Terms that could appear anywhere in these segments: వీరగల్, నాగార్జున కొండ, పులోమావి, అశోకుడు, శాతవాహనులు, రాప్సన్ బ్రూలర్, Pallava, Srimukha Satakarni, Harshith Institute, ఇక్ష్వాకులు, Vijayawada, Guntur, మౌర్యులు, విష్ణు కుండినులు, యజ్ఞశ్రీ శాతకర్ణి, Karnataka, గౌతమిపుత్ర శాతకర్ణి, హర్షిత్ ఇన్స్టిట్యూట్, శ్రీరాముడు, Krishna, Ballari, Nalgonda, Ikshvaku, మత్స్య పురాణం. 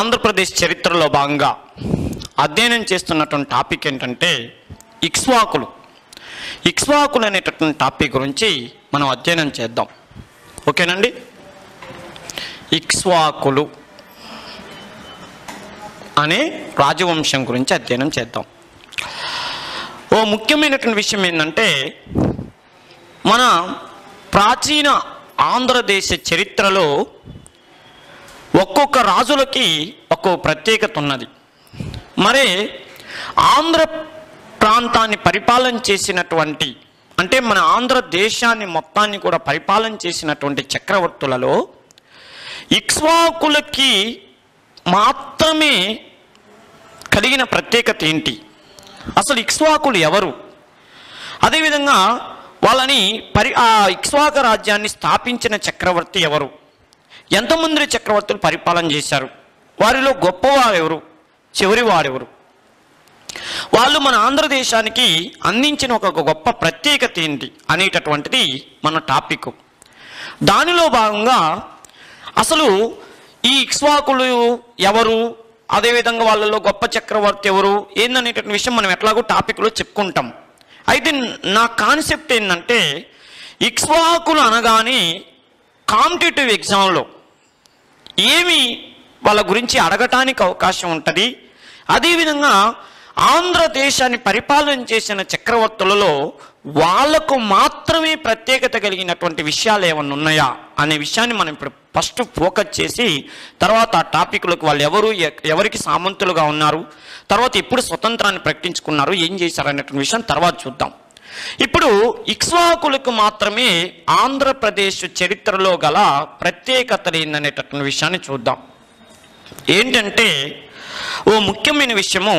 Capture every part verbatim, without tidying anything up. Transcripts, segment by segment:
ఆంధ్రప్రదేశ్ చరిత్రలో భాగంగా అధ్యయనం చేస్తున్నటువంటి టాపిక్ ఏంటంటే ఇక్ష్వాకులు. ఇక్ష్వాకులు అనేటటువంటి టాపిక్ గురించి మనం అధ్యయనం చేద్దాం. ఓకేనండి. ఇక్ష్వాకులు అనే రాజవంశం గురించి అధ్యయనం చేద్దాం. ఓ ముఖ్యమైనటువంటి విషయం ఏంటంటే మన ప్రాచీన ఆంధ్రదేశ చరిత్రలో ఒక్కొక్క రాజులకి ఒక్కో ప్రత్యేకత ఉన్నది. మరి ఆంధ్ర ప్రాంతాన్ని పరిపాలన చేసినటువంటి, అంటే మన ఆంధ్రదేశాన్ని మొత్తాన్ని కూడా పరిపాలన చేసినటువంటి చక్రవర్తులలో ఇక్ష్వాకులకి మాత్రమే కలిగిన ప్రత్యేకత ఏంటి? అసలు ఇక్ష్వాకులు ఎవరు? అదేవిధంగా వాళ్ళని పరి ఆ ఇక్ష్వాక రాజ్యాన్ని స్థాపించిన చక్రవర్తి ఎవరు? ఎంతమంది చక్రవర్తులు పరిపాలన చేశారు? వారిలో గొప్పవారెవరు? చివరి వారెవరు? వాళ్ళు మన ఆంధ్రదేశానికి అందించిన ఒక గొప్ప ప్రత్యేకత ఏంటి అనేటటువంటిది మన టాపిక్. దానిలో భాగంగా అసలు ఈ ఇక్ష్వాకులు ఎవరు, అదేవిధంగా వాళ్ళలో గొప్ప చక్రవర్తి ఎవరు ఏందనేటటువంటి విషయం మనం ఎట్లాగో టాపిక్లో చెప్పుకుంటాం. అయితే నా కాన్సెప్ట్ ఏంటంటే ఇక్ష్వాకులు అనగానే కాంపిటేటివ్ ఎగ్జామ్లో ఏమి వాళ్ళ గురించి అడగటానికి అవకాశం ఉంటుంది, అదేవిధంగా ఆంధ్రదేశాన్ని పరిపాలన చేసిన చక్రవర్తులలో వాళ్లకు మాత్రమే ప్రత్యేకత కలిగినటువంటి విషయాలు ఏమన్నా ఉన్నాయా అనే విషయాన్ని మనం ఇప్పుడు ఫస్ట్ ఫోకస్ చేసి తర్వాత ఆ టాపిక్లకు వాళ్ళు ఎవరు, ఎవరికి సామంతులుగా ఉన్నారు, తర్వాత ఎప్పుడు స్వతంత్రాన్ని ప్రకటించుకున్నారు, ఏం చేశారు అనేటువంటి విషయం తర్వాత చూద్దాం. ఇప్పుడు ఇక్ష్వాకులకు మాత్రమే ఆంధ్రప్రదేశ్ చరిత్రలో గల ప్రత్యేకతలు ఏందనేటటువంటి విషయాన్ని చూద్దాం. ఏంటంటే ఓ ముఖ్యమైన విషయము,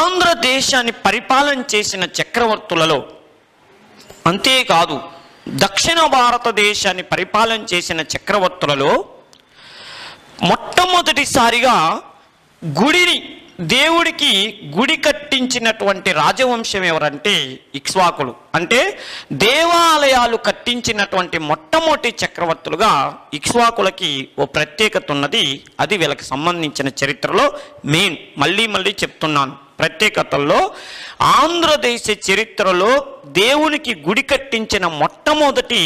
ఆంధ్రదేశాన్ని పరిపాలన చేసిన చక్రవర్తులలో అంతేకాదు దక్షిణ భారతదేశాన్ని పరిపాలన చేసిన చక్రవర్తులలో మొట్టమొదటిసారిగా గుడిని, దేవుడికి గుడి కట్టించినటువంటి రాజవంశం ఎవరంటే ఇక్ష్వాకులు. అంటే దేవాలయాలు కట్టించినటువంటి మొట్టమొదటి చక్రవర్తులుగా ఇక్ష్వాకులకి ఓ ప్రత్యేకత ఉన్నది. అది వీళ్ళకి సంబంధించిన చరిత్రలో మెయిన్, మళ్ళీ మళ్ళీ చెప్తున్నాను, ప్రత్యేకతల్లో ఆంధ్రదేశ చరిత్రలో దేవునికి గుడి కట్టించిన మొట్టమొదటి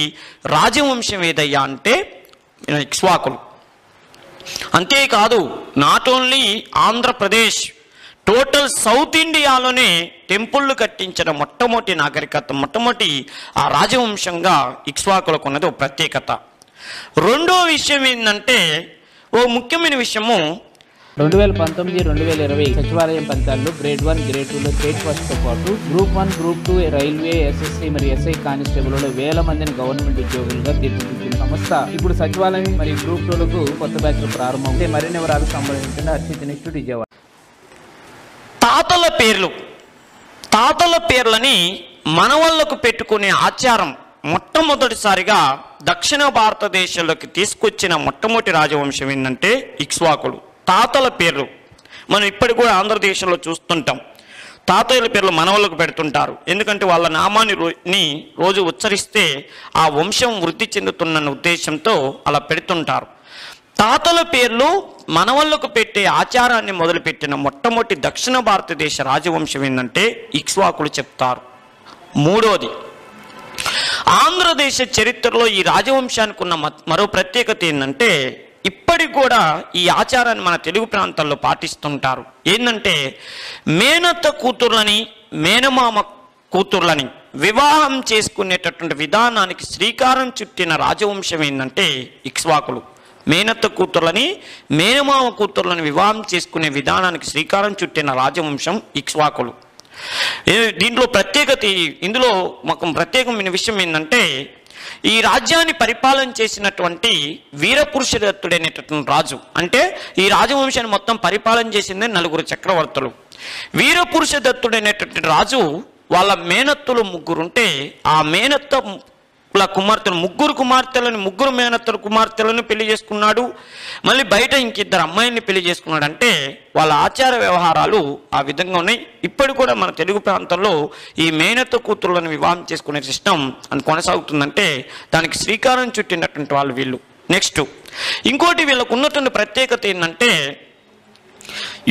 రాజవంశం ఏదయ్యా అంటే ఇక్ష్వాకులు. అంతేకాదు not only Andhra Pradesh, total south ఇండియాలోనే టెంపుళ్ళు కట్టించిన మొట్టమొదటి నాగరికత, మొట్టమొదటి ఆ రాజవంశంగా ఇక్ష్వాకులకు ఉన్నది ఓ ప్రత్యేకత. రెండో విషయం ఏంటంటే ఓ ముఖ్యమైన విషయము, రెండు వేల పంతొమ్మిది రెండు వేల ఇరవై సచివాలయం ఫలితాల్లో గ్రేడ్ వన్ గ్రేడ్ టూలో స్టేట్ ఫస్ట్తో పాటు group one group two railway SSC మరియు ఎస్ఐ కానిస్టేబుల్లో వేల మందిని గవర్నమెంట్ ఉద్యోగులుగా తీర్చిదిద్దిన సంస్థ ఇప్పుడు సచివాలయం మరియు గ్రూప్ టూలకు కొత్త బ్యాచ్లు ప్రారంభం. మరిన్ని వివరాలు సంబంధించిన హర్షిత్ ఇన్స్టిట్యూట్ విజయవాడ. తాతల పేర్లు, తాతల పేర్లని మనవాళ్లకు పెట్టుకునే ఆచారం మొట్టమొదటిసారిగా దక్షిణ భారతదేశంలోకి తీసుకొచ్చిన మొట్టమొదటి రాజవంశం ఏంటంటే ఇక్ష్వాకులు. తాతల పేర్లు మనం ఇప్పటికి కూడా ఆంధ్రదేశంలో చూస్తుంటాం. తాతయ్యల పేర్లు మనవలకు పెడుతుంటారు. ఎందుకంటే వాళ్ళ నామాన్ని రోని రోజు ఉచ్చరిస్తే ఆ వంశం వృద్ధి చెందుతున్న ఉద్దేశంతో అలా పెడుతుంటారు. తాతల పేర్లు మనవళ్లకు పెట్టే ఆచారాన్ని మొదలుపెట్టిన మొట్టమొదటి దక్షిణ భారతదేశ రాజవంశం ఏంటంటే ఇక్ష్వాకులు చెప్తారు. మూడోది, ఆంధ్రదేశ చరిత్రలో ఈ రాజవంశానికి ఉన్న మరో ప్రత్యేకత ఏంటంటే ఇప్పటికి కూడా ఈ ఆచారాన్ని మన తెలుగు ప్రాంతాల్లో పాటిస్తుంటారు. ఏంటంటే మేనత్త కూతుర్లని, మేనమామ కూతుర్లని వివాహం చేసుకునేటటువంటి విధానానికి శ్రీకారం చుట్టిన రాజవంశం ఏంటంటే ఇక్ష్వాకులు. మేనత్త కూతుర్లని, మేనమామ కూతుర్లను వివాహం చేసుకునే విధానానికి శ్రీకారం చుట్టిన రాజవంశం ఇక్ష్వాకులు. దీంట్లో ప్రత్యేకత, ఇందులో మాకు ప్రత్యేకమైన విషయం ఏంటంటే ఈ రాజ్యాన్ని పరిపాలన చేసినటువంటి వీరపురుషదత్తుడైనటువంటి రాజు, అంటే ఈ రాజవంశాన్ని మొత్తం పరిపాలన చేసిందే నలుగురు చక్రవర్తులు. వీరపురుషదత్తుడైనటువంటి రాజు వాళ్ళ మేనత్తులు ముగ్గురుంటే ఆ మేనత్తుల కుమార్తెలు, ముగ్గురు కుమార్తెలను, ముగ్గురు మేనత్తుల కుమార్తెలను పెళ్లి చేసుకున్నాడు. మళ్ళీ బయట ఇంకిద్దరు అమ్మాయిని పెళ్లి చేసుకున్నాడు. అంటే వాళ్ళ ఆచార వ్యవహారాలు ఆ విధంగా ఉన్నాయి. ఇప్పుడు కూడా మన తెలుగు ప్రాంతంలో ఈ మేనత్త కూతుర్లను వివాహం చేసుకునే సిస్టమ్ అని కొనసాగుతుందంటే దానికి శ్రీకారం చుట్టినటువంటి వాళ్ళు వీళ్ళు. నెక్స్ట్ ఇంకోటి వీళ్ళకు ఉన్నటువంటి ప్రత్యేకత ఏంటంటే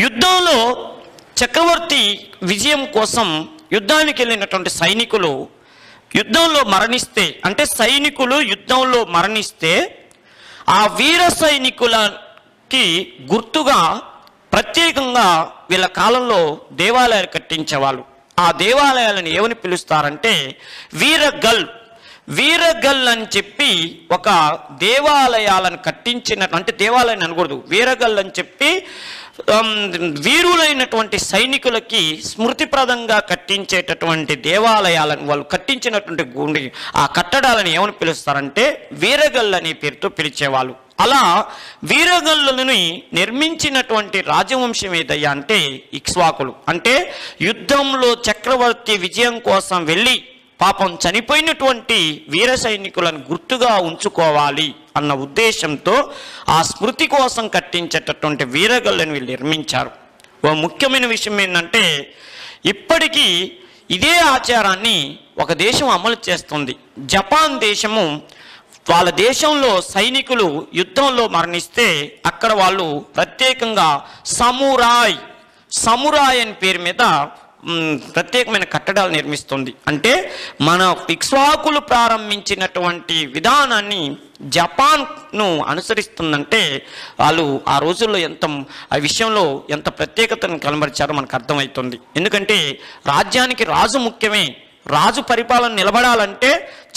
యుద్ధంలో చక్రవర్తి విజయం కోసం యుద్ధానికి వెళ్ళినటువంటి సైనికులు యుద్ధంలో మరణిస్తే అంటే సైనికులు యుద్ధంలో మరణిస్తే ఆ వీర సైనికులకి గుర్తుగా ప్రత్యేకంగా వీళ్ళ కాలంలో దేవాలయాలు కట్టించేవాళ్ళు. ఆ దేవాలయాలను ఏమని పిలుస్తారంటే వీరగల్ వీరగల్ అని చెప్పి ఒక దేవాలయాలను కట్టించిన అంటే దేవాలయాన్ని అనకూడదు వీరగల్ అని చెప్పి వీరులైనటువంటి సైనికులకి స్మృతిప్రదంగా కట్టించేటటువంటి దేవాలయాలను వాళ్ళు కట్టించినటువంటి గుడి ఆ కట్టడాలను ఏమని పిలుస్తారంటే వీరగల్ అనే పేరుతో పిలిచేవాళ్ళు. అలా వీరగల్లుని నిర్మించినటువంటి రాజవంశం ఏదయ్యా అంటే ఇక్ష్వాకులు. అంటే యుద్ధంలో చక్రవర్తి విజయం కోసం వెళ్ళి పాపం చనిపోయినటువంటి వీర సైనికులను గుర్తుగా ఉంచుకోవాలి అన్న ఉద్దేశంతో ఆ స్మృతి కోసం కట్టించేటటువంటి వీరగల్లను వీళ్ళు నిర్మించారు. ఓ ముఖ్యమైన విషయం ఏంటంటే ఇప్పటికీ ఇదే ఆచారాన్ని ఒక దేశం అమలు చేస్తుంది. జపాన్ దేశము వాళ్ళ దేశంలో సైనికులు యుద్ధంలో మరణిస్తే అక్కడ వాళ్ళు ప్రత్యేకంగా సమురాయ్ సమురాయ్ అనే పేరు మీద ప్రత్యేకమైన కట్టడాలు నిర్మిస్తుంది. అంటే మన ఇక్ష్వాకులు ప్రారంభించినటువంటి విధానాన్ని జపాన్ను అనుసరిస్తుందంటే వాళ్ళు ఆ రోజుల్లో ఎంత ఆ విషయంలో ఎంత ప్రత్యేకతను కనబరిచారో మనకు అర్థమవుతుంది. ఎందుకంటే రాజ్యానికి రాజు ముఖ్యమే, రాజు పరిపాలన నిలబడాలంటే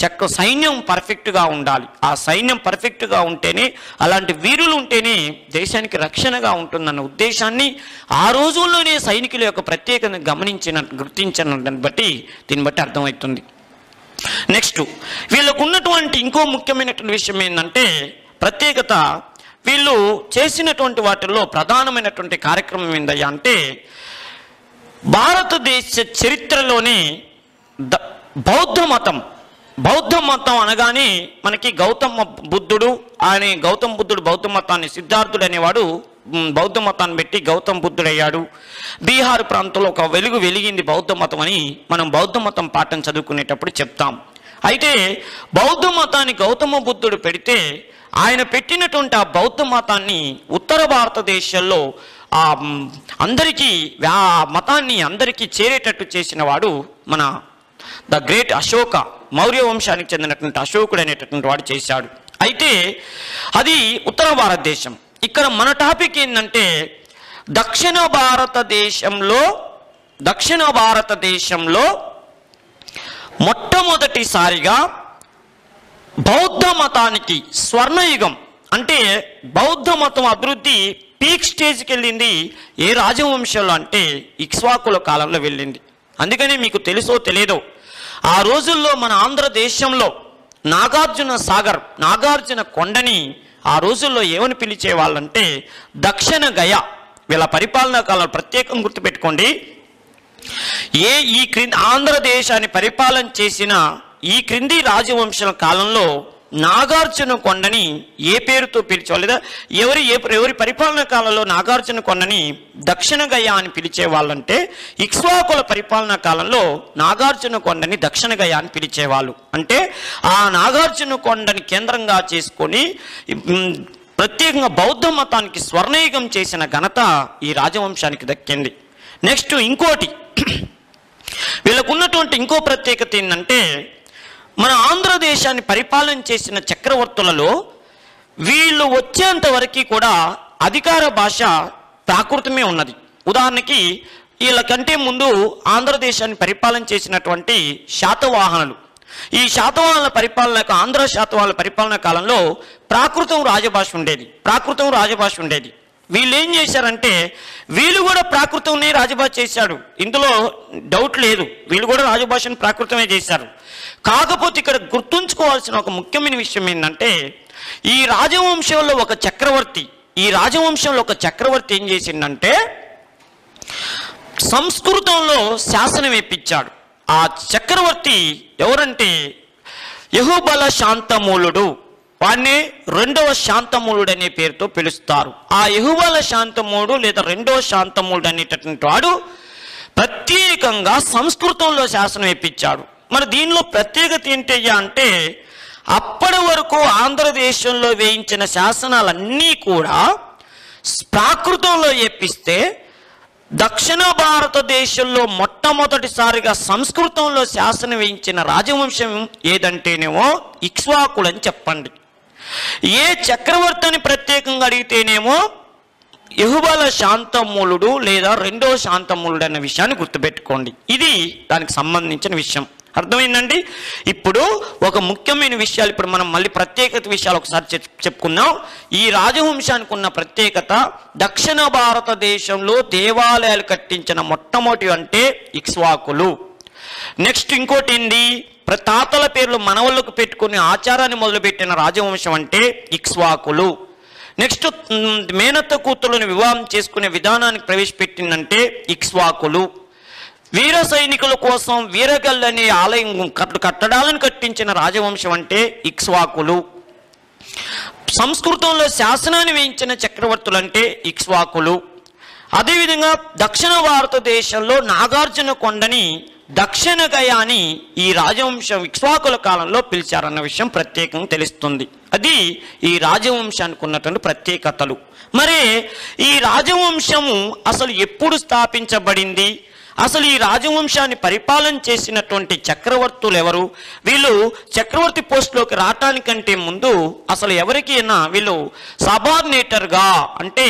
చక్క సైన్యం పర్ఫెక్ట్గా ఉండాలి. ఆ సైన్యం పర్ఫెక్ట్గా ఉంటేనే అలాంటి వీరులు ఉంటేనే దేశానికి రక్షణగా ఉంటుందన్న ఉద్దేశాన్ని ఆ రోజుల్లోనే సైనికుల యొక్క ప్రత్యేకతను గమనించిన గుర్తించిన దాన్ని బట్టి దీన్ని బట్టి అర్థమవుతుంది. నెక్స్ట్ వీళ్ళకు ఉన్నటువంటి ఇంకో ముఖ్యమైనటువంటి విషయం ఏంటంటే ప్రత్యేకత వీళ్ళు చేసినటువంటి వాటిల్లో ప్రధానమైనటువంటి కార్యక్రమం ఏందయ్యా అంటే భారతదేశ చరిత్రలోనే ద బౌద్ధ మతం బౌద్ధ మతం అనగానే మనకి గౌతమ బుద్ధుడు ఆయన గౌతమ బుద్ధుడు బౌద్ధ మతాన్ని సిద్ధార్థుడు అనేవాడు బౌద్ధ మతాన్ని పెట్టి గౌతమ బుద్ధుడు అయ్యాడు. బీహార్ ప్రాంతంలో ఒక వెలుగు వెలిగింది బౌద్ధ మతం అని మనం బౌద్ధ మతం పాఠం చదువుకునేటప్పుడు చెప్తాం. అయితే బౌద్ధ మతాన్ని గౌతమ బుద్ధుడు పెడితే ఆయన పెట్టినటువంటి ఆ బౌద్ధ మతాన్ని ఉత్తర భారతదేశంలో ఆ అందరికీ ఆ మతాన్ని అందరికీ చేరేటట్టు చేసిన వాడు మన ద గ్రేట్ అశోక మౌర్య వంశానికి చెందినటువంటి అశోకుడు అనేటటువంటి వాడు చేశాడు. అయితే అది ఉత్తర భారతదేశం. ఇక్కడ మన టాపిక్ ఏంటంటే దక్షిణ భారతదేశంలో దక్షిణ భారతదేశంలో మొట్టమొదటిసారిగా బౌద్ధ మతానికి స్వర్ణయుగం అంటే బౌద్ధ మతం అభివృద్ధి పీక్ స్టేజ్కి వెళ్ళింది ఏ రాజవంశంలో అంటే ఇక్ష్వాకుల కాలంలో వెళ్ళింది. అందుకనే మీకు తెలుసో తెలియదో ఆ రోజుల్లో మన ఆంధ్రదేశంలో నాగార్జున సాగర్ నాగార్జున కొండని ఆ రోజుల్లో ఏమని పిలిచేవాళ్ళంటే దక్షిణ గయ. వీళ్ళ పరిపాలనా కాలం ప్రత్యేకం గుర్తుపెట్టుకోండి. ఏ ఈ క్రింది ఆంధ్రదేశాన్ని పరిపాలన చేసిన ఈ క్రింది రాజవంశం కాలంలో నాగార్జున కొండని ఏ పేరుతో పిలిచేవాళ్ళు ఎవరి ఎవరి పరిపాలన కాలంలో నాగార్జున కొండని దక్షిణ గయ అని పిలిచేవాళ్ళంటే ఇక్ష్వాకుల పరిపాలనా కాలంలో నాగార్జున కొండని దక్షిణ గయ అని పిలిచేవాళ్ళు. అంటే ఆ నాగార్జున కొండని కేంద్రంగా చేసుకొని ప్రత్యేకంగా బౌద్ధ మతానికి స్వర్ణయుగం చేసిన ఘనత ఈ రాజవంశానికి దక్కింది. నెక్స్ట్ ఇంకోటి వీళ్ళకున్నటువంటి ఇంకో ప్రత్యేకత ఏంటంటే మన ఆంధ్రదేశాన్ని పరిపాలన చేసిన చక్రవర్తులలో వీళ్ళు వచ్చేంత వరకు కూడా అధికార భాష ప్రాకృతమే ఉన్నది. ఉదాహరణకి వీళ్ళకంటే ముందు ఆంధ్రదేశాన్ని పరిపాలన చేసినటువంటి శాతవాహనులు ఈ శాతవాహనుల పరిపాలన ఆంధ్ర శాతవాహనుల పరిపాలన కాలంలో ప్రాకృతం రాజభాష ఉండేది ప్రాకృతం రాజభాష ఉండేది వీళ్ళు ఏం చేశారంటే వీళ్ళు కూడా ప్రాకృతంనే రాజభాష చేశారు. ఇందులో డౌట్ లేదు, వీళ్ళు కూడా రాజభాషను ప్రాకృతమే చేశారు. కాకపోతే ఇక్కడ గుర్తుంచుకోవాల్సిన ఒక ముఖ్యమైన విషయం ఏంటంటే ఈ రాజవంశంలో ఒక చక్రవర్తి ఈ రాజవంశంలో ఒక చక్రవర్తి ఏం చేసిందంటే సంస్కృతంలో శాసనం వేయించాడు. ఆ చక్రవర్తి ఎవరంటే యహుబల శాంతమూలుడు. వాణ్ణి రెండవ శాంతమూలుడు అనే పేరుతో పిలుస్తారు. ఆ యహుబల శాంతమూలుడు లేదా రెండవ శాంతమూలుడు అనేటటువంటి వాడు ప్రత్యేకంగా సంస్కృతంలో శాసనం వేయించాడు. మరి దీనిలో ప్రత్యేకత ఏంటయ్యా అంటే అప్పటి వరకు ఆంధ్రదేశంలో వేయించిన శాసనాలన్నీ కూడా ప్రాకృతంలో ఏపిస్తే దక్షిణ భారతదేశంలో మొట్టమొదటిసారిగా సంస్కృతంలో శాసనం వేయించిన రాజవంశం ఏదంటేనేమో ఇక్ష్వాకులని చెప్పండి. ఏ చక్రవర్తిని ప్రత్యేకంగా అడిగితేనేమో యహుబల శాంతమూలుడు లేదా రెండో శాంతమూలుడు అన్న విషయాన్ని గుర్తుపెట్టుకోండి. ఇది దానికి సంబంధించిన విషయం. అర్థమైందండి. ఇప్పుడు ఒక ముఖ్యమైన విషయాలు ఇప్పుడు మనం మళ్ళీ ప్రత్యేకత విషయాలు ఒకసారి చెప్పుకుందాం. ఈ రాజవంశానికి ఉన్న ప్రత్యేకత దక్షిణ భారతదేశంలో దేవాలయాలు కట్టించిన మొట్టమొదటి అంటే ఇక్ష్వాకులు. నెక్స్ట్ ఇంకోటి ఏంది, తాతల పేర్లు మనవళ్ళకు పెట్టుకునే ఆచారాన్ని మొదలుపెట్టిన రాజవంశం అంటే ఇక్ష్వాకులు. నెక్స్ట్ మేనత్త కూతుళ్ళను వివాహం చేసుకునే విధానానికి ప్రవేశపెట్టిందంటే ఇక్ష్వాకులు. వీర సైనికుల కోసం వీరగల్ అనే ఆలయం కట్టడాలను కట్టించిన రాజవంశం అంటే ఇక్ష్వాకులు. సంస్కృతంలో శాసనాన్ని వేయించిన చక్రవర్తులు అంటే ఇక్ష్వాకులు. అదేవిధంగా దక్షిణ భారతదేశంలో నాగార్జున కొండని దక్షిణ గయాని ఈ రాజవంశం ఇక్ష్వాకుల కాలంలో పిలిచారన్న విషయం ప్రత్యేకంగా తెలుస్తుంది. అది ఈ రాజవంశానికి ఉన్నటువంటి ప్రత్యేకతలు. మరి ఈ రాజవంశము అసలు ఎప్పుడు స్థాపించబడింది, అసలు ఈ రాజవంశాన్ని పరిపాలన చేసినటువంటి చక్రవర్తులు ఎవరు, వీళ్ళు చక్రవర్తి పోస్టులోకి రావటానికంటే ముందు అసలు ఎవరికైనా వీళ్ళు సబార్డినేటర్గా అంటే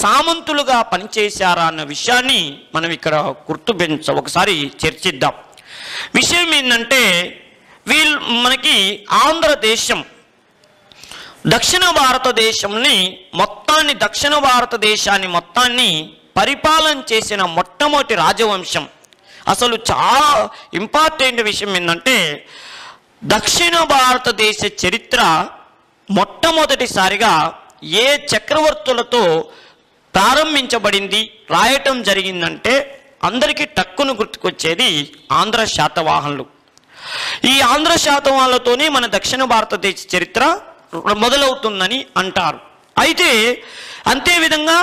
సామంతులుగా పనిచేశారా అన్న విషయాన్ని మనం ఇక్కడ గుర్తు పెంచ ఒకసారి చర్చిద్దాం. విషయం ఏంటంటే వీళ్ళు మనకి ఆంధ్రదేశం దక్షిణ భారతదేశంని మొత్తాన్ని దక్షిణ భారతదేశాన్ని మొత్తాన్ని పరిపాలన చేసిన మొట్టమొదటి రాజవంశం. అసలు చాలా ఇంపార్టెంట్ విషయం ఏంటంటే దక్షిణ భారతదేశ చరిత్ర మొట్టమొదటిసారిగా ఏ చక్రవర్తులతో ప్రారంభించబడింది, రాయటం జరిగిందంటే అందరికీ టక్కును గుర్తుకొచ్చేది ఆంధ్ర శాతవాహనులు. ఈ ఆంధ్ర శాతవాహనులతోనే మన దక్షిణ భారతదేశ చరిత్ర మొదలవుతుందని అంటారు. అయితే అంతేవిధంగా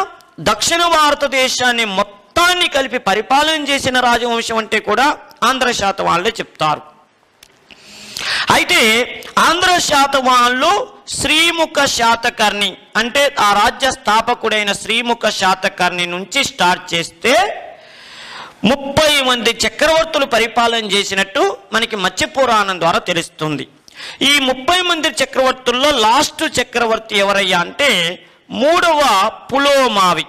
దక్షిణ భారతదేశాన్ని మొత్తాన్ని కలిపి పరిపాలన చేసిన రాజవంశం అంటే కూడా ఆంధ్ర శాతవాహనులే చెప్తారు. అయితే ఆంధ్ర శాతవాహనులు శ్రీముఖ శాతకర్ణి అంటే ఆ రాజ్య స్థాపకుడైన శ్రీముఖ శాతకర్ణి నుంచి స్టార్ట్ చేస్తే ముప్పై మంది చక్రవర్తులు పరిపాలన చేసినట్టు మనకి మత్స్య పురాణం ద్వారా తెలుస్తుంది. ఈ ముప్పై మంది చక్రవర్తుల్లో లాస్ట్ చక్రవర్తి ఎవరయ్యా అంటే మూడవ పులోమావి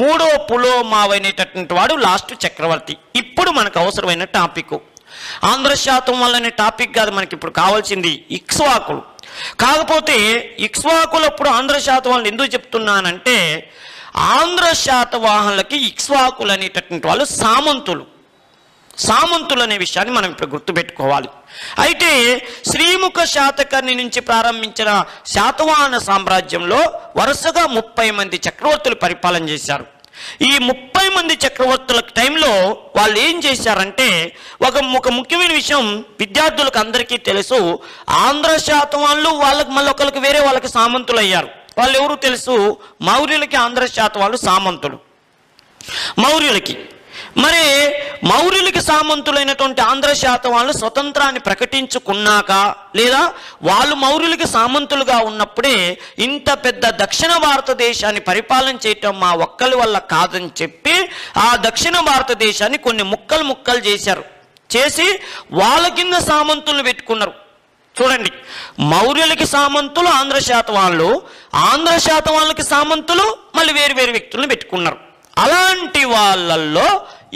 మూడవ పులోమావి అనేటటువంటి వాడు లాస్ట్ చక్రవర్తి. ఇప్పుడు మనకు అవసరమైన టాపిక్ ఆంధ్ర శాతం వల్లనే టాపిక్ కాదు, మనకి ఇప్పుడు కావాల్సింది ఇక్ష్వాకులు. కాకపోతే ఇక్ష్వాకులు అప్పుడు ఆంధ్ర శాతం వాళ్ళని ఎందుకు చెప్తున్నానంటే ఆంధ్ర శాతవాహనులకి ఇక్ష్వాకులు అనేటటువంటి వాళ్ళు సామంతులు సామంతులు అనే విషయాన్ని మనం ఇప్పుడు గుర్తుపెట్టుకోవాలి. అయితే శ్రీముఖ శాతకర్ణి నుంచి ప్రారంభించిన శాతవాహన సామ్రాజ్యంలో వరుసగా ముప్పై మంది చక్రవర్తులు పరిపాలన చేశారు. ఈ ముప్పై మంది చక్రవర్తుల టైంలో వాళ్ళు ఏం చేశారంటే ఒక ఒక ముఖ్యమైన విషయం విద్యార్థులకు అందరికీ తెలుసు, ఆంధ్ర శాతవాహనులు వాళ్ళకి మళ్ళీ ఒకరికి వేరే వాళ్ళకి సామంతులు అయ్యారు. వాళ్ళు ఎవరు తెలుసు, మౌర్యులకి ఆంధ్ర శాతవాహనులు సామంతులు. మౌర్యులకి మరి మౌర్యులకి సామంతులైనటువంటి ఆంధ్ర శాతవాహనులు స్వతంత్రాన్ని ప్రకటించుకున్నాక లేదా వాళ్ళు మౌర్యులకి సామంతులుగా ఉన్నప్పుడే ఇంత పెద్ద దక్షిణ భారతదేశాన్ని పరిపాలన చేయటం మా ఒక్కరి వల్ల కాదని చెప్పి ఆ దక్షిణ భారతదేశాన్ని కొన్ని ముక్కలు ముక్కలు చేశారు. చేసి వాళ్ళ కింద సామంతులు పెట్టుకున్నారు. చూడండి, మౌర్యులకి సామంతులు ఆంధ్ర శాతవాహనులు, ఆంధ్ర శాతవాహనులకి సామంతులు మళ్ళీ వేరు వేరు వ్యక్తులను పెట్టుకున్నారు. అలాంటి వాళ్ళల్లో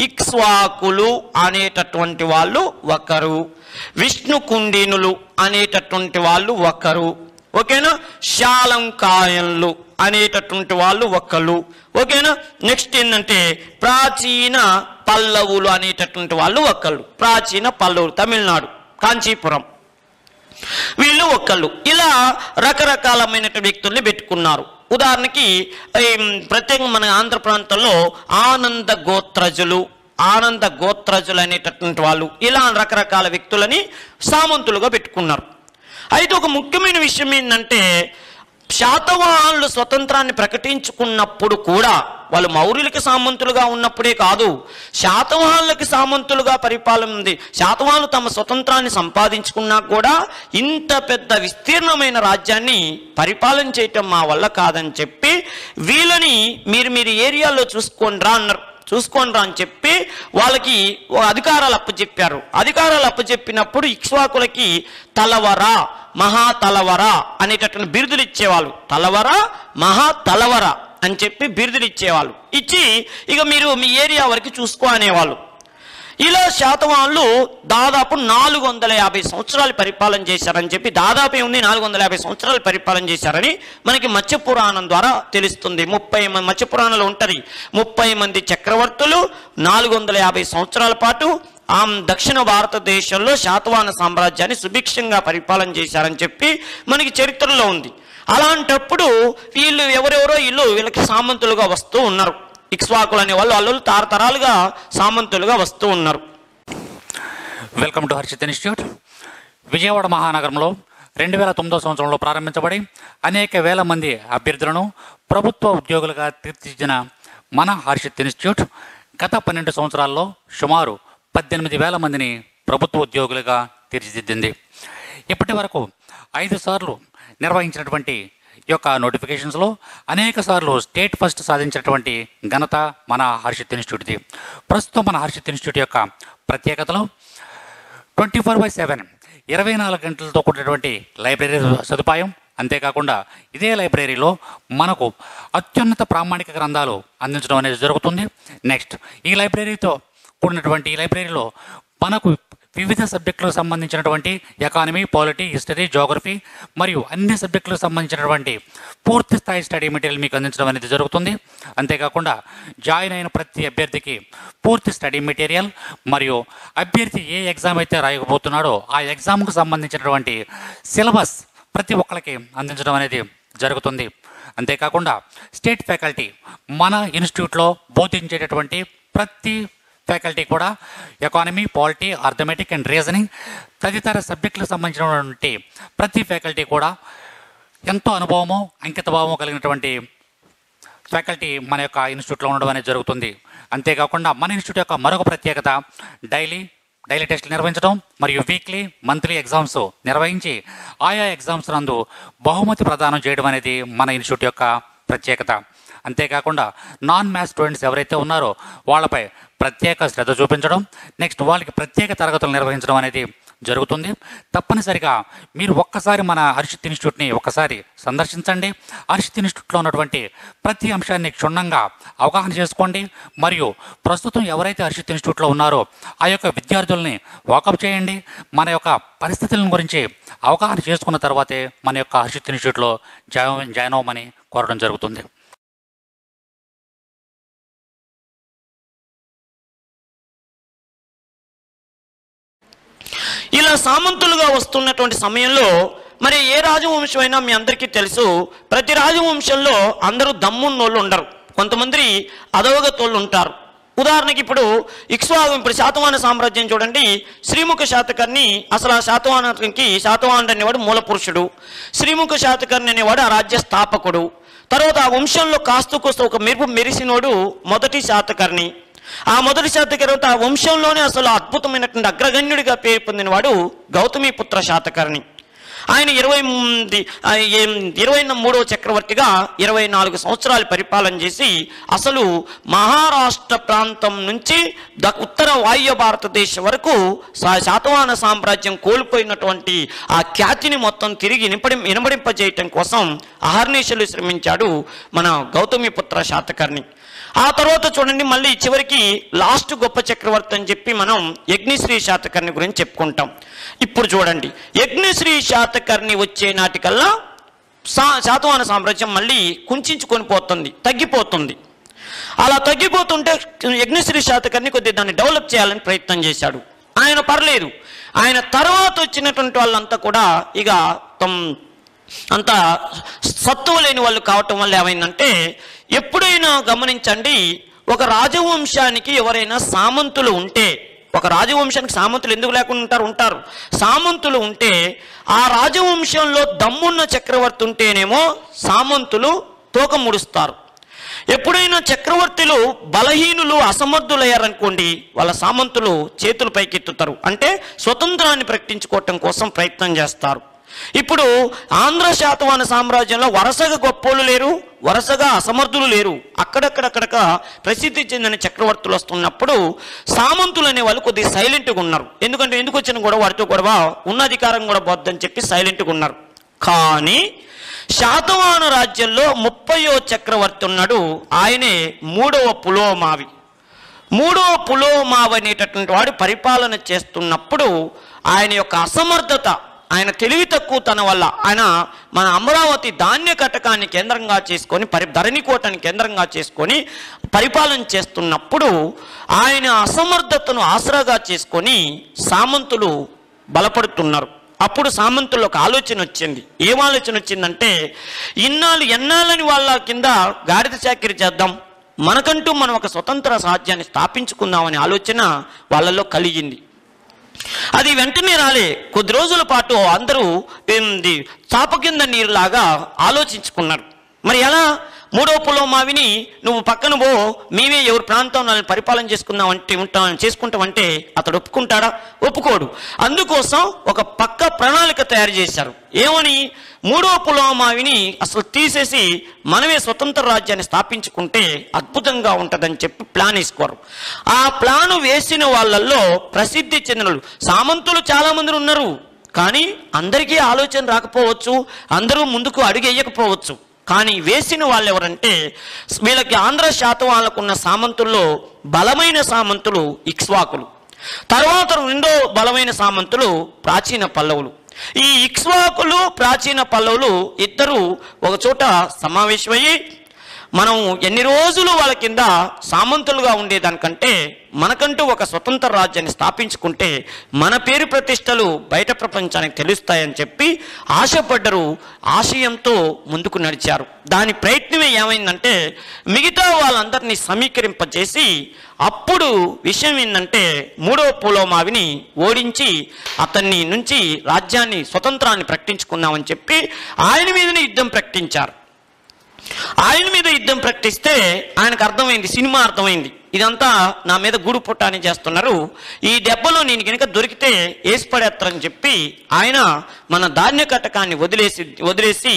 ఇక్ష్వాకులు అనేటటువంటి వాళ్ళు ఒకరు, విష్ణు కుండినులు అనేటటువంటి వాళ్ళు ఒకరు, ఓకేనా, శాలంకాయన్లు అనేటటువంటి వాళ్ళు ఒకరు, ఓకేనా. నెక్స్ట్ ఏంటంటే ప్రాచీన పల్లవులు అనేటటువంటి వాళ్ళు ఒకరు, ప్రాచీన పల్లవులు తమిళనాడు కాంచీపురం వీళ్ళు ఒకళ్ళు. ఇలా రకరకాలమైనటువంటి వ్యక్తుల్ని పెట్టుకున్నారు. ఉదాహరణకి ప్రత్యేకంగా మన ఆంధ్ర ప్రాంతంలో ఆనంద గోత్రజులు ఆనంద గోత్రజులు అనేటటువంటి వాళ్ళు ఇలా రకరకాల వ్యక్తులని సామంతులుగా పెట్టుకున్నారు. అయితే ఒక ముఖ్యమైన విషయం ఏంటంటే శాతవాహనులు స్వతంత్రాన్ని ప్రకటించుకున్నప్పుడు కూడా వాళ్ళు మౌర్యులకు సామంతులుగా ఉన్నప్పుడే కాదు శాతవాహనులకు సామంతులుగా పరిపాలన ఉంది. శాతవాహనులు తమ స్వతంత్రాన్ని సంపాదించుకున్నా కూడా ఇంత పెద్ద విస్తీర్ణమైన రాజ్యాన్ని పరిపాలన చేయటం మా వల్ల కాదని చెప్పి వీళ్ళని మీరు మీరు ఏరియాలో చూసుకోండి రా అన్నారు. చూసుకోండి రా అని చెప్పి వాళ్ళకి అధికారాలు అప్పచెప్పారు. అధికారాలు అప్పచెప్పినప్పుడు ఇక్ష్వాకులకి తలవర మహా తలవర అనేటటువంటి బిరుదులు ఇచ్చేవాళ్ళు. తలవర మహా తలవర అని చెప్పి బిరుదులు ఇచ్చేవాళ్ళు. ఇచ్చి ఇక మీరు మీ ఏరియా వరకు చూసుకో అనేవాళ్ళు. ఇలా శాతవాహనులు దాదాపు నాలుగు వందల యాభై సంవత్సరాలు పరిపాలన చేశారని చెప్పి దాదాపు ఏముంది నాలుగు వందల యాభై సంవత్సరాలు పరిపాలన చేశారని మనకి మత్స్యపురాణం ద్వారా తెలుస్తుంది. ముప్పై మంది మత్స్యపురాణంలో ఉంటుంది. ముప్పై మంది చక్రవర్తులు నాలుగు వందల యాభై సంవత్సరాల పాటు ఆ దక్షిణ భారతదేశంలో శాతవాహన సామ్రాజ్యాన్ని సుభిక్షంగా పరిపాలన చేశారని చెప్పి మనకి చరిత్రలో ఉంది. అలాంటప్పుడు వీళ్ళు ఎవరెవరో వీళ్ళు వీళ్ళకి సామంతులుగా వస్తూ ఉన్నారు. ఇక్ష్వాకులు అనే వాళ్ళు వాళ్ళు తరతరాలుగా సామంతులుగా వస్తూ ఉన్నారు. Welcome to హర్షిత్ ఇన్స్టిట్యూట్. Vijayawada మహానగరంలో రెండు వేల తొమ్మిదో సంవత్సరంలో ప్రారంభించబడి అనేక వేల మంది అభ్యర్థులను ప్రభుత్వ ఉద్యోగులుగా తీర్చిదిద్దిన మన హర్షిత్ ఇన్స్టిట్యూట్ గత పన్నెండు సంవత్సరాల్లో సుమారు పద్దెనిమిది వేల మందిని ప్రభుత్వ ఉద్యోగులుగా తీర్చిదిద్దింది. ఇప్పటి వరకు ఐదు సార్లు నిర్వహించినటువంటి ఈ యొక్క నోటిఫికేషన్స్లో అనేక సార్లు స్టేట్ ఫస్ట్ సాధించినటువంటి ఘనత మన హర్షిత్ ఇన్స్టిట్యూట్ది. ప్రస్తుతం మన హర్షిత్ ఇన్స్టిట్యూట్ యొక్క ప్రత్యేకతలు ట్వంటీ ఫోర్ బై సెవెన్ ఇరవై నాలుగు గంటలతో కూడినటువంటి లైబ్రరీ సదుపాయం. అంతేకాకుండా ఇదే లైబ్రరీలో మనకు అత్యున్నత ప్రామాణిక గ్రంథాలు అందించడం అనేది జరుగుతుంది. నెక్స్ట్ ఈ లైబ్రరీతో కూడినటువంటి ఈ లైబ్రరీలో మనకు వివిధ సబ్జెక్టులకు సంబంధించినటువంటి ఎకానమీ, పాలిటీ, హిస్టరీ, జోగ్రఫీ మరియు అన్ని సబ్జెక్టులకు సంబంధించినటువంటి పూర్తి స్థాయి స్టడీ మెటీరియల్ మీకు అందించడం అనేది జరుగుతుంది. అంతేకాకుండా జాయిన్ అయిన ప్రతి అభ్యర్థికి పూర్తి స్టడీ మెటీరియల్ మరియు అభ్యర్థి ఏ ఎగ్జామ్ అయితే రాయకపోతున్నాడో ఆ ఎగ్జామ్కు సంబంధించినటువంటి సిలబస్ ప్రతి ఒక్కరికి అందించడం అనేది జరుగుతుంది. అంతేకాకుండా స్టేట్ ఫ్యాకల్టీ మన ఇన్స్టిట్యూట్లో బోధించేటటువంటి ప్రతి ఫ్యాకల్టీ కూడా economy, polity, arithmetic and reasoning తదితర సబ్జెక్టులకు సంబంధించినటువంటి ప్రతి ఫ్యాకల్టీ కూడా ఎంతో అనుభవము, అంకితభావము కలిగినటువంటి ఫ్యాకల్టీ మన యొక్క ఇన్స్టిట్యూట్లో ఉండడం అనేది జరుగుతుంది. అంతేకాకుండా మన ఇన్స్టిట్యూట్ యొక్క మరొక ప్రత్యేకత డైలీ డైలీ టెస్టులు నిర్వహించడం మరియు వీక్లీ, మంత్లీ ఎగ్జామ్స్ నిర్వహించి ఆయా ఎగ్జామ్స్ నందు బహుమతి ప్రదానం చేయడం అనేది మన ఇన్స్టిట్యూట్ యొక్క ప్రత్యేకత. అంతేకాకుండా నాన్ మ్యాథ్స్ స్టూడెంట్స్ ఎవరైతే ఉన్నారో వాళ్ళపై ప్రత్యేక శ్రద్ధ చూపించడం, నెక్స్ట్ వాళ్ళకి ప్రత్యేక తరగతులు నిర్వహించడం అనేది జరుగుతుంది. తప్పనిసరిగా మీరు ఒక్కసారి మన హర్షిత్ ఇన్స్టిట్యూట్ని ఒక్కసారి సందర్శించండి. హర్షిత్ ఇన్స్టిట్యూట్లో ఉన్నటువంటి ప్రతి అంశాన్ని క్షుణ్ణంగా అవగాహన చేసుకోండి మరియు ప్రస్తుతం ఎవరైతే హర్షిత్ ఇన్స్టిట్యూట్లో ఉన్నారో ఆ యొక్క విద్యార్థుల్ని వాకప్ చేయండి. మన యొక్క పరిస్థితులను గురించి అవగాహన చేసుకున్న తర్వాతే మన యొక్క హర్షిత్ ఇన్స్టిట్యూట్లో జాయిన్ జాయిన్ అవ్వమని కోరడం జరుగుతుంది. ఇలా సామంతులుగా వస్తున్నటువంటి సమయంలో మరి ఏ రాజవంశమైనా మీ అందరికీ తెలుసు, ప్రతి రాజవంశంలో అందరూ దమ్మున్నోళ్ళు ఉండరు, కొంతమంది అధోగతోళ్ళు ఉంటారు. ఉదాహరణకి ఇప్పుడు ఇక్ష్వాకు ఇప్పుడు శాతవాహన సామ్రాజ్యం చూడండి. శ్రీముఖ శాతకర్ణి అసలు ఆ శాతవాహనకి శాతవాహనుడు అనేవాడు మూలపురుషుడు. శ్రీముఖ శాతకర్ణి అనేవాడు ఆ రాజ్య స్థాపకుడు. తర్వాత ఆ వంశంలో కాస్తూ కోస్తూ ఒక మెరుపు మెరిసినోడు మొదటి శాతకర్ణి. ఆ మొదటి శాతకర్ణి తర్వాత ఆ వంశంలోనే అసలు అద్భుతమైనటువంటి అగ్రగణ్యుడిగా పేరు పొందినవాడు గౌతమిపుత్ర శాతకర్ణి. ఆయన ఇరవై ఇరవై మూడవ చక్రవర్తిగా ఇరవై నాలుగు సంవత్సరాలు పరిపాలన చేసి అసలు మహారాష్ట్ర ప్రాంతం నుంచి ద ఉత్తర వాయువ్య భారతదేశం వరకు శాతవాహన సామ్రాజ్యం కోల్పోయినటువంటి ఆ ఖ్యాతిని మొత్తం తిరిగి నింపడి నినబడింపజేయటం కోసం అహర్నిశలు శ్రమించాడు మన గౌతమిపుత్ర శాతకర్ణి. ఆ తర్వాత చూడండి మళ్ళీ చివరికి లాస్ట్ గొప్ప చక్రవర్తి అని చెప్పి మనం యజ్ఞశ్రీ శాతకర్ణి గురించి చెప్పుకుంటాం. ఇప్పుడు చూడండి యజ్ఞశ్రీ శాతకర్ణి వచ్చే నాటికల్లా సా శాతవాహన సామ్రాజ్యం మళ్ళీ కుంచుకొని పోతుంది, తగ్గిపోతుంది. అలా తగ్గిపోతుంటే యజ్ఞశ్రీ శాతకర్ణి కొద్దిగా దాన్ని డెవలప్ చేయాలని ప్రయత్నం చేశాడు. ఆయన పర్లేదు, ఆయన తర్వాత వచ్చినటువంటి వాళ్ళంతా కూడా ఇక తమ అంత సత్తువ లేని వాళ్ళు కావటం వల్ల ఏమైందంటే ఎప్పుడైనా గమనించండి, ఒక రాజవంశానికి ఎవరైనా సామంతులు ఉంటే, ఒక రాజవంశానికి సామంతులు ఎందుకు లేకుండా ఉంటారు ఉంటారు సామంతులు ఉంటే ఆ రాజవంశంలో దమ్మున్న చక్రవర్తి ఉంటేనేమో సామంతులు తోక ముడుస్తారు. ఎప్పుడైనా చక్రవర్తులు బలహీనులు అసమర్థులయ్యారనుకోండి వాళ్ళ సామంతులు చేతులు పైకెత్తుతారు అంటే స్వతంత్రాన్ని ప్రకటించుకోవటం కోసం ప్రయత్నం చేస్తారు. ఇప్పుడు ఆంధ్ర శాతవాహన సామ్రాజ్యంలో వరుసగా గొప్పోళ్ళు లేరు, వరుసగా అసమర్థులు లేరు, అక్కడక్కడక్కడక ప్రసిద్ధి చెందిన చక్రవర్తులు వస్తున్నప్పుడు సామంతులు అనే వాళ్ళు కొద్దిగా సైలెంట్గా ఉన్నారు. ఎందుకంటే ఎందుకు వచ్చిన గొడవ వారితో గొడవ ఉన్న అధికారం కూడా పోద్దని చెప్పి సైలెంట్గా ఉన్నారు. కానీ శాతవాహన రాజ్యంలో ముప్పయో చక్రవర్తి ఉన్నాడు, ఆయనే మూడవ పులోమావి. మూడవ పులోమావి అనేటటువంటి వాడు పరిపాలన చేస్తున్నప్పుడు ఆయన యొక్క అసమర్థత, ఆయన తెలివి తక్కువ తన వల్ల ఆయన మన అమరావతి ధాన్యకటకాన్ని కేంద్రంగా చేసుకొని పరి ధరణికోటని కేంద్రంగా చేసుకొని పరిపాలన చేస్తున్నప్పుడు ఆయన అసమర్థతను ఆసరాగా చేసుకొని సామంతులు బలపడుతున్నారు. అప్పుడు సామంతుల్లో ఒక ఆలోచన వచ్చింది. ఏం ఆలోచన వచ్చిందంటే ఇన్నాళ్ళు ఎన్నాళ్ళని వాళ్ళ కింద గాడిద చాకిరీ చేద్దాం, మనకంటూ మనం ఒక స్వతంత్ర రాజ్యాన్ని స్థాపించుకుందామనే ఆలోచన వాళ్ళలో కలిగింది. అది వెంటనే రాలే, కొద్ది రోజుల పాటు అందరూ ఏంది చాప కింద నీరులాగా ఆలోచించుకున్నారు. మరి ఎలా మూడో పులోమావిని నువ్వు పక్కన పో, మేమే ఎవరి ప్రాంతం పరిపాలన చేసుకుందామంటే ఉంటా చేసుకుంటామంటే అతడు ఒప్పుకుంటాడా? ఒప్పుకోడు. అందుకోసం ఒక పక్క ప్రణాళిక తయారు చేశారు. ఏమని? మూడో పులోమావిని అసలు తీసేసి మనమే స్వతంత్ర రాజ్యాన్ని స్థాపించుకుంటే అద్భుతంగా ఉంటుందని చెప్పి ప్లాన్ వేసుకోరు. ఆ ప్లాను వేసిన వాళ్ళల్లో ప్రసిద్ధి చెందిన సామంతులు చాలామంది ఉన్నారు, కానీ అందరికీ ఆలోచన రాకపోవచ్చు, అందరూ ముందుకు అడుగేయకపోవచ్చు. కానీ వేసిన వాళ్ళు ఎవరంటే వీళ్ళకి ఆంధ్ర శాతవాహనకు ఉన్న సామంతుల్లో బలమైన సామంతులు ఇక్ష్వాకులు, తర్వాత రెండో బలమైన సామంతులు ప్రాచీన పల్లవులు. ఈ ఇక్ష్వాకులు ప్రాచీన పల్లవులు ఇద్దరు ఒక చోట సమావేశమయ్యి మనం ఎన్ని రోజులు వాళ్ళ కింద సామంతులుగా ఉండేదానికంటే మనకంటూ ఒక స్వతంత్ర రాజ్యాన్ని స్థాపించుకుంటే మన పేరు ప్రతిష్టలు బయట ప్రపంచానికి తెలుస్తాయని చెప్పి ఆశపడ్డరు, ఆశయంతో ముందుకు నడిచారు. దాని ప్రయత్నమే ఏమైందంటే మిగతా వాళ్ళందరినీ సమీకరింపజేసి అప్పుడు విషయం ఏంటంటే మూడో పులోమావిని ఓడించి అతన్ని నుంచి రాజ్యాన్ని స్వతంత్రాన్ని ప్రకటించుకున్నామని చెప్పి ఆయన మీదనే యుద్ధం ప్రకటించారు. ఆయన మీద యుద్ధం ప్రకటిస్తే ఆయనకు అర్థమైంది, సినిమా అర్థమైంది, ఇదంతా నా మీద గూడు పుట్టాన్ని చేస్తున్నారు, ఈ దెబ్బలో నేను కనుక దొరికితే వేసి పడేస్తారని చెప్పి ఆయన మన ధాన్యకటకాన్ని వదిలేసి వదిలేసి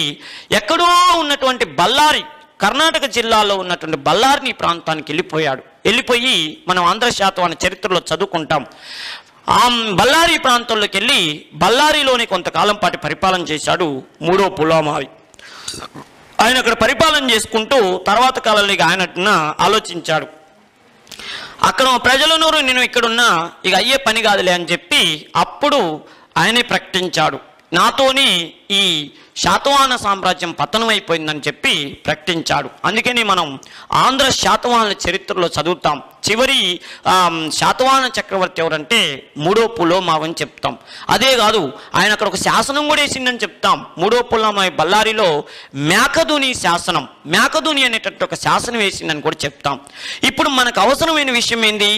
ఎక్కడో ఉన్నటువంటి బల్లారి, కర్ణాటక జిల్లాలో ఉన్నటువంటి బల్లారిని ప్రాంతానికి వెళ్ళిపోయాడు. వెళ్ళిపోయి మనం ఆంధ్ర శాతవాహన చరిత్రలో చదువుకుంటాం. ఆ బల్లారి ప్రాంతంలోకి వెళ్ళి బల్లారిలోనే కొంతకాలం పాటు పరిపాలన చేశాడు మూడో పులోమావి. ఆయన అక్కడ పరిపాలన చేసుకుంటూ తర్వాత కాలంలో ఆయన ఆలోచించాడు, అక్కడ ప్రజలను నేను ఇక్కడున్నా ఇక అయ్యే పని కాదులే అని చెప్పి అప్పుడు ఆయనే ప్రకటించాడు, నాతోని ఈ శాతవాహన సామ్రాజ్యం పతనం అయిపోయిందని చెప్పి ప్రకటించాడు. అందుకని మనం ఆంధ్ర శాతవాహనుల చరిత్రలో చదువుతాం, చివరి శాతవాహన చక్రవర్తి ఎవరంటే మూడో పులోమావని చెప్తాం. అదే కాదు ఆయన అక్కడ ఒక శాసనం కూడా వేసిందని చెప్తాం. మూడో పులోమావి బల్లారిలో మేకధుని శాసనం, మేకధుని అనేటట్టు ఒక శాసనం వేసిందని కూడా చెప్తాం. ఇప్పుడు మనకు అవసరమైన విషయం ఏంది?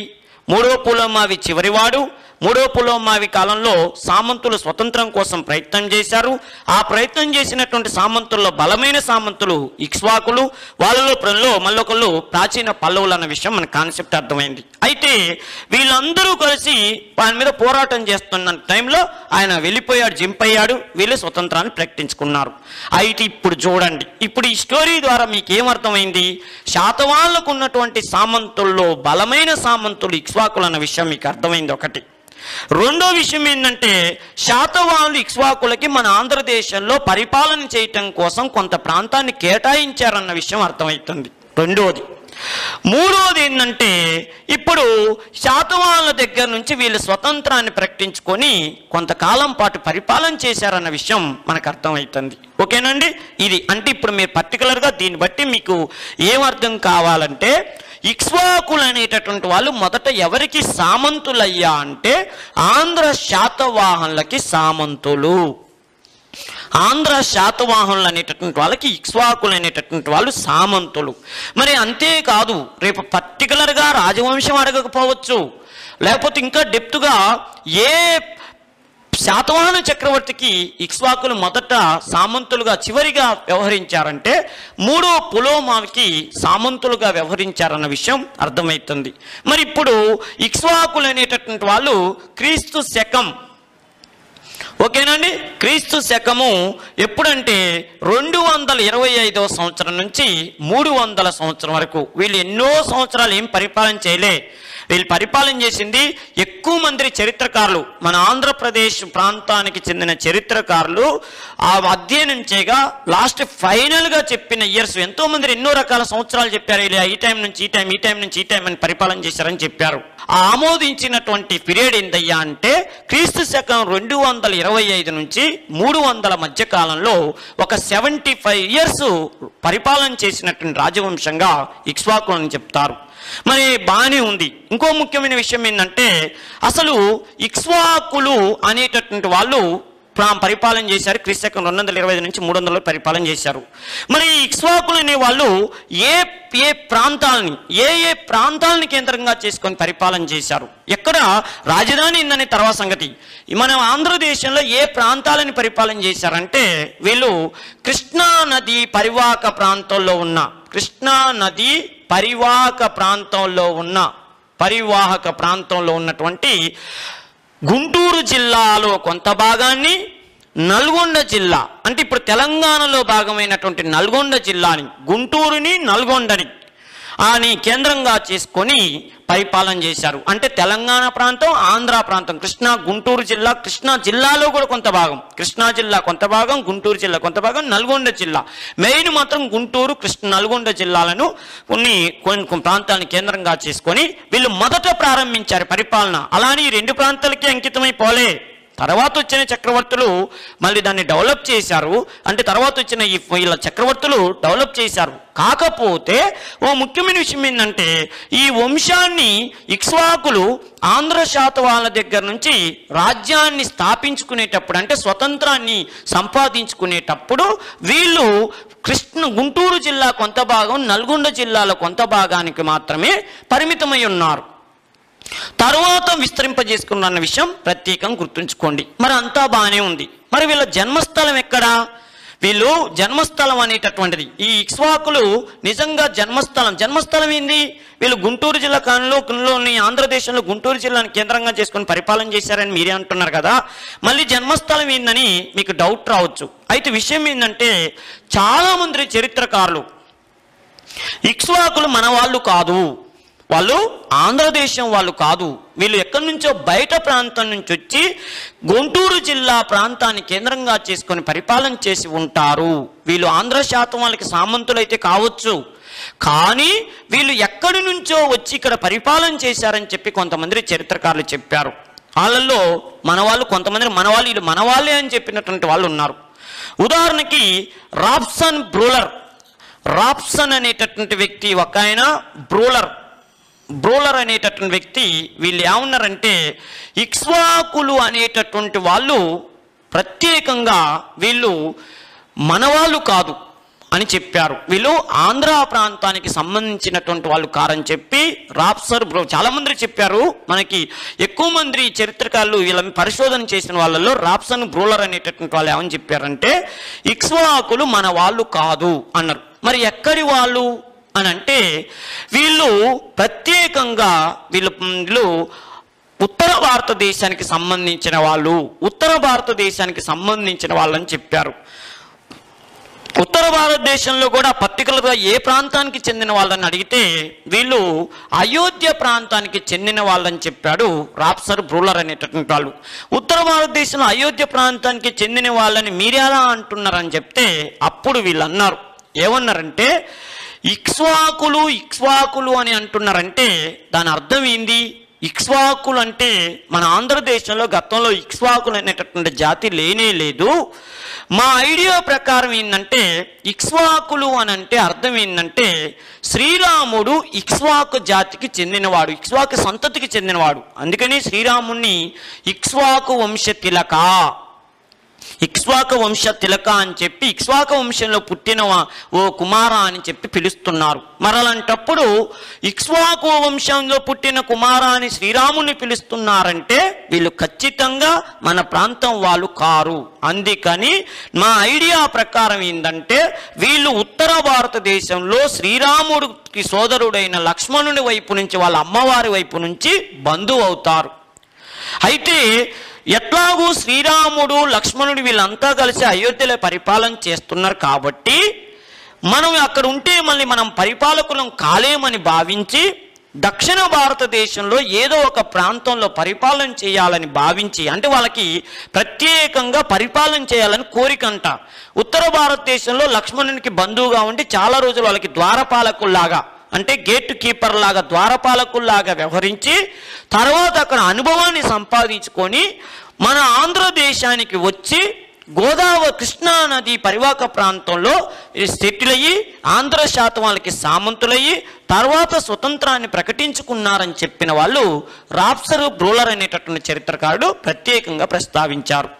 మూడో పులోమావి చివరివాడు. మూడో పులోమావి కాలంలో సామంతులు స్వతంత్రం కోసం ప్రయత్నం చేశారు. ఆ ప్రయత్నం చేసినటువంటి సామంతుల్లో బలమైన సామంతులు ఇక్ష్వాకులు, వాళ్ళలో ప్రజలు మళ్ళొకళ్ళు ప్రాచీన పల్లవులు అన్న విషయం మన కాన్సెప్ట్ అర్థమైంది. అయితే వీళ్ళందరూ కలిసి ఆయన మీద పోరాటం చేస్తున్న టైంలో ఆయన వెళ్ళిపోయాడు, జింపయ్యాడు, వీళ్ళు స్వతంత్రాన్ని ప్రకటించుకున్నారు. అయితే ఇప్పుడు చూడండి, ఇప్పుడు ఈ స్టోరీ ద్వారా మీకు ఏమర్థమైంది? శాతవాహనులకు ఉన్నటువంటి సామంతుల్లో బలమైన సామంతులు ఇక్ష్వాకులు అన్న విషయం మీకు అర్థమైంది ఒకటి. రెండో విషయం ఏంటంటే శాతవాహనులు ఇక్ష్వాకులకి మన ఆంధ్రదేశంలో పరిపాలన చేయటం కోసం కొంత ప్రాంతాన్ని కేటాయించారన్న విషయం అర్థమవుతుంది. రెండోది. మూడోది ఏంటంటే ఇప్పుడు శాతవాహనుల దగ్గర నుంచి వీళ్ళు స్వతంత్రాన్ని ప్రకటించుకొని కొంతకాలం పాటు పరిపాలన చేశారన్న విషయం మనకు అర్థమవుతుంది. ఓకేనండి. ఇది అంటే ఇప్పుడు మీరు పర్టికులర్గా దీన్ని బట్టి మీకు ఏమర్థం కావాలంటే ఇక్ష్వాకులు అనేటటువంటి వాళ్ళు మొదట ఎవరికి సామంతులయ్యా అంటే ఆంధ్ర శాతవాహనులకి సామంతులు, ఆంధ్ర శాతవాహనులు అనేటటువంటి వాళ్ళకి ఇక్ష్వాకులు అనేటటువంటి వాళ్ళు సామంతులు. మరి అంతేకాదు రేపు పర్టికులర్గా రాజవంశం అడగకపోవచ్చు, లేకపోతే ఇంకా డెప్త్గా ఏ శాతవాహన చక్రవర్తికి ఇక్ష్వాకులు మొదట సామంతులుగా చివరిగా వ్యవహరించారంటే మూడో పులోమావికి సామంతులుగా వ్యవహరించారన్న విషయం అర్థమవుతుంది. మరి ఇప్పుడు ఇక్ష్వాకులు అనేటటువంటి వాళ్ళు క్రీస్తు శకం ఓకేనండి క్రీస్తు శకము ఎప్పుడంటే రెండు వందల ఇరవై ఐదవ సంవత్సరం నుంచి మూడు వందల సంవత్సరం వరకు వీళ్ళు ఎన్నో సంవత్సరాలు ఏం పరిపాలన చేయలే. వీళ్ళు పరిపాలన చేసింది ఎక్కువ మంది చరిత్రకారులు మన ఆంధ్రప్రదేశ్ ప్రాంతానికి చెందిన చరిత్రకారులు ఆ అధ్యయనం చేయగా లాస్ట్ ఫైనల్గా చెప్పిన ఇయర్స్ ఎంతో మంది ఎన్నో రకాల సంవత్సరాలు చెప్పారు. వీళ్ళు ఈ టైం నుంచి ఈ టైం ఈ టైం నుంచి ఈ టైం అని పరిపాలన చేశారని చెప్పారు. ఆ ఆమోదించినటువంటి పీరియడ్ ఏందయ్యా అంటే క్రీస్తు శకం రెండు వందల ఇరవై ఐదు నుంచి మూడు వందల మధ్య కాలంలో ఒక సెవెంటీ ఫైవ్ ఇయర్స్ పరిపాలన చేసినటువంటి రాజవంశంగా ఇక్ష్వాకులు అని చెప్తారు. మరి బాగానే ఉంది. ఇంకో ముఖ్యమైన విషయం ఏంటంటే అసలు ఇక్ష్వాకులు అనేటటువంటి వాళ్ళు పరిపాలన చేశారు క్రీస్తకం రెండు వందల ఇరవై ఐదు నుంచి మూడు వందల పరిపాలన చేశారు. మరి ఇక్ష్వాకులు అనే వాళ్ళు ఏ ఏ ప్రాంతాలని ఏ ఏ ప్రాంతాలని కేంద్రంగా చేసుకొని పరిపాలన చేశారు, ఎక్కడ రాజధాని ఉందనే తర్వాత సంగతి. మనం ఆంధ్రదేశంలో ఏ ప్రాంతాలని పరిపాలన చేశారంటే వీళ్ళు కృష్ణా నది పరివాహక ప్రాంతంలో ఉన్న కృష్ణా నది పరివాహక ప్రాంతంలో ఉన్న పరివాహక ప్రాంతంలో ఉన్నటువంటి గుంటూరు జిల్లాలో కొంత భాగాన్ని, నల్గొండ జిల్లా అంటే ఇప్పుడు తెలంగాణలో భాగమైనటువంటి నల్గొండ జిల్లాని గుంటూరుని నల్గొండని అని కేంద్రంగా చేసుకొని పరిపాలన చేశారు. అంటే తెలంగాణ ప్రాంతం ఆంధ్ర ప్రాంతం కృష్ణా గుంటూరు జిల్లా కృష్ణా జిల్లాలో కూడా కొంత భాగం కృష్ణా జిల్లా కొంత భాగం గుంటూరు జిల్లా కొంత భాగం నల్గొండ జిల్లా మెయిన్ మాత్రం గుంటూరు కృష్ణ నల్గొండ జిల్లాలను కొన్ని కొన్ని ప్రాంతాలను కేంద్రంగా చేసుకొని వీళ్ళు మొదట ప్రారంభించారు పరిపాలన. అలానే ఈ రెండు ప్రాంతాలకే అంకితమైపోలే. తర్వాత వచ్చిన చక్రవర్తులు మళ్ళీ దాన్ని డెవలప్ చేశారు. అంటే తర్వాత వచ్చిన ఈ వీళ్ళ చక్రవర్తులు డెవలప్ చేశారు. కాకపోతే ఓ ముఖ్యమైన విషయం ఏంటంటే ఈ వంశాన్ని ఇక్ష్వాకులు ఆంధ్ర శాతవాహనుల దగ్గర నుంచి రాజ్యాన్ని స్థాపించుకునేటప్పుడు అంటే స్వతంత్రాన్ని సంపాదించుకునేటప్పుడు వీళ్ళు కృష్ణ గుంటూరు జిల్లా కొంత భాగం నల్గొండ జిల్లాలో కొంత భాగానికి మాత్రమే పరిమితమై ఉన్నారు. తర్వాత విస్తరింపజేసుకున్న విషయం ప్రత్యేకం గుర్తుంచుకోండి. మరి అంతా బాగానే ఉంది. మరి వీళ్ళ జన్మస్థలం ఎక్కడా? వీళ్ళు జన్మస్థలం అనేటటువంటిది ఈ ఇక్ష్వాకులు నిజంగా జన్మస్థలం జన్మస్థలం ఏంది? వీళ్ళు గుంటూరు జిల్లా కాలంలోని ఆంధ్రదేశంలో గుంటూరు జిల్లాను కేంద్రంగా చేసుకుని పరిపాలన చేశారని మీరే అంటున్నారు కదా. మళ్ళీ జన్మస్థలం ఏందని మీకు డౌట్ రావచ్చు. అయితే విషయం ఏంటంటే చాలామంది చరిత్రకారులు ఇక్ష్వాకులు మన వాళ్ళు కాదు, వాళ్ళు ఆంధ్రదేశం వాళ్ళు కాదు, వీళ్ళు ఎక్కడి నుంచో బయట ప్రాంతం నుంచి వచ్చి గుంటూరు జిల్లా ప్రాంతాన్ని కేంద్రంగా చేసుకొని పరిపాలన చేసి ఉంటారు. వీళ్ళు ఆంధ్ర శాతం వాళ్ళకి సామంతులైతే కావచ్చు, కానీ వీళ్ళు ఎక్కడి నుంచో వచ్చి ఇక్కడ పరిపాలన చేశారని చెప్పి కొంతమంది చరిత్రకారులు చెప్పారు. వాళ్ళల్లో మనవాళ్ళు కొంతమంది మనవాళ్ళు వీళ్ళు మనవాళ్ళే అని చెప్పినటువంటి వాళ్ళు ఉన్నారు. ఉదాహరణకి రాప్సన్ బ్రూలర్ రాప్సన్ అనేటటువంటి వ్యక్తి ఒక ఆయన, బ్రూలర్ బ్రూలర్ అనేటటువంటి వ్యక్తి వీళ్ళు ఏమన్నారంటే ఇక్ష్వాకులు అనేటటువంటి వాళ్ళు ప్రత్యేకంగా వీళ్ళు మనవాళ్ళు కాదు అని చెప్పారు. వీళ్ళు ఆంధ్ర ప్రాంతానికి సంబంధించినటువంటి వాళ్ళు కారని చెప్పి రాప్సర్ బ్రో చాలామంది చెప్పారు. మనకి ఎక్కువ మంది చరిత్రకారులు వీళ్ళని పరిశోధన చేసిన వాళ్ళల్లో రాప్సన్ బ్రూలర్ అనేటటువంటి వాళ్ళు ఏమని చెప్పారంటే ఇక్ష్వాకులు మన వాళ్ళు కాదు అన్నారు. మరి ఎక్కడి వాళ్ళు అని అంటే వీళ్ళు ప్రత్యేకంగా వీళ్ళు వీళ్ళు ఉత్తర భారతదేశానికి సంబంధించిన వాళ్ళు ఉత్తర భారతదేశానికి సంబంధించిన వాళ్ళని చెప్పారు. ఉత్తర భారతదేశంలో కూడా పర్టికులర్గా ఏ ప్రాంతానికి చెందిన వాళ్ళని అడిగితే వీళ్ళు అయోధ్య ప్రాంతానికి చెందిన వాళ్ళని చెప్పాడు రాప్సర్ బ్రూలర్ అనేటటువంటి వాళ్ళు. ఉత్తర భారతదేశంలో అయోధ్య ప్రాంతానికి చెందిన వాళ్ళని మీరెలా అంటున్నారని చెప్తే అప్పుడు వీళ్ళు అన్నారు. ఏమన్నారంటే ఇక్ష్వాకులు ఇక్ష్వాకులు అని అంటున్నారంటే దాని అర్థం ఏంది? ఇక్ష్వాకులు అంటే మన ఆంధ్రదేశంలో గతంలో ఇక్ష్వాకులు అనేటటువంటి జాతి లేనే లేదు. మా ఐడియా ప్రకారం ఏంటంటే ఇక్ష్వాకులు అని అంటే అర్థం ఏంటంటే శ్రీరాముడు ఇక్ష్వాకు జాతికి చెందినవాడు, ఇక్ష్వాకు సంతతికి చెందినవాడు. అందుకని శ్రీరాముణ్ణి ఇక్ష్వాకు వంశ తిలక ఇక్ష్వాక వంశ తిలక అని చెప్పి ఇక్ష్వాక వంశంలో పుట్టిన ఓ కుమార అని చెప్పి పిలుస్తున్నారు. మరలాంటప్పుడు ఇక్ష్వాకు వంశంలో పుట్టిన కుమార అని శ్రీరాముని పిలుస్తున్నారంటే వీళ్ళు ఖచ్చితంగా మన ప్రాంతం వాళ్ళు కారు. అందుకని మా ఐడియా ప్రకారం ఏంటంటే వీళ్ళు ఉత్తర భారతదేశంలో శ్రీరాముడికి సోదరుడైన లక్ష్మణుని వైపు నుంచి వాళ్ళ అమ్మవారి వైపు నుంచి బంధువు అవుతారు. అయితే ఎట్లాగూ శ్రీరాముడు లక్ష్మణుడు వీళ్ళంతా కలిసి అయోధ్యలో పరిపాలన చేస్తున్నారు కాబట్టి మనం అక్కడ ఉంటే మళ్ళీ మనం పరిపాలకులం కాలేమని భావించి దక్షిణ భారతదేశంలో ఏదో ఒక ప్రాంతంలో పరిపాలన చేయాలని భావించి, అంటే వాళ్ళకి ప్రత్యేకంగా పరిపాలన చేయాలని కోరికంట. ఉత్తర భారతదేశంలో లక్ష్మణునికి బంధువుగా ఉండి చాలా రోజులు వాళ్ళకి ద్వారపాలకుల్లాగా, అంటే గేట్ కీపర్ లాగా ద్వారపాలకుల్లాగా వ్యవహరించి తర్వాత అక్కడ అనుభవాన్ని సంపాదించుకొని మన ఆంధ్రదేశానికి వచ్చి గోదావరి కృష్ణా నది పరివాహక ప్రాంతంలో సెటిల్ అయ్యి ఆంధ్ర శాతం వాళ్ళకి సామంతులయ్యి తర్వాత స్వతంత్రాన్ని ప్రకటించుకున్నారని చెప్పిన వాళ్ళు రాప్సన్ బ్రూహ్లర్ అనేటటువంటి చరిత్రకారుడు ప్రత్యేకంగా ప్రస్తావించారు.